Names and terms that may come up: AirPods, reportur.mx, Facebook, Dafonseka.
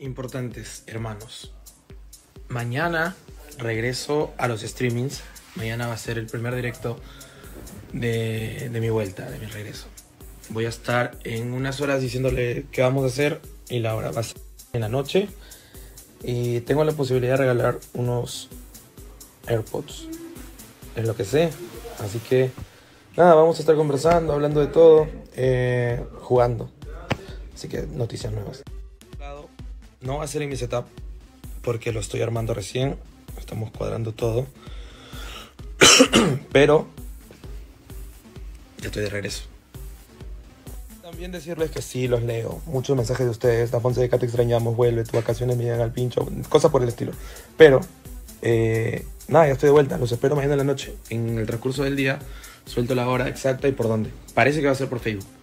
Importantes, hermanos. Mañana regreso a los streamings. Mañana va a ser el primer directo de mi vuelta, de mi regreso. Voy a estar en unas horas diciéndole qué vamos a hacer y la hora va a ser en la noche. Y tengo la posibilidad de regalar unos AirPods, es lo que sé. Así que nada, vamos a estar conversando, hablando de todo, jugando. Así que noticias nuevas. No va a ser en mi setup porque lo estoy armando recién. Estamos cuadrando todo. Pero ya estoy de regreso. También decirles que sí, los leo. Muchos mensajes de ustedes. Dafonseka, te extrañamos, vuelve, tus vacaciones me llegan al pincho. Cosas por el estilo. Pero nada, ya estoy de vuelta. Los espero mañana en la noche. En el transcurso del día suelto la hora exacta y por dónde. Parece que va a ser por Facebook.